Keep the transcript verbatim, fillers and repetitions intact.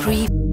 Free.